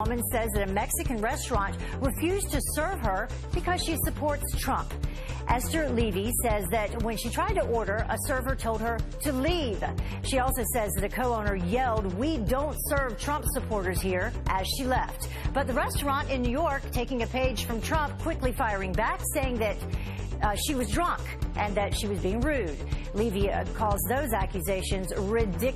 The woman says that a Mexican restaurant refused to serve her because she supports Trump. Esther Levy says that when she tried to order, a server told her to leave. She also says that a co-owner yelled, "We don't serve Trump supporters here," as she left. But the restaurant in New York, taking a page from Trump, quickly firing back, saying that she was drunk and that she was being rude. Levy calls those accusations ridiculous.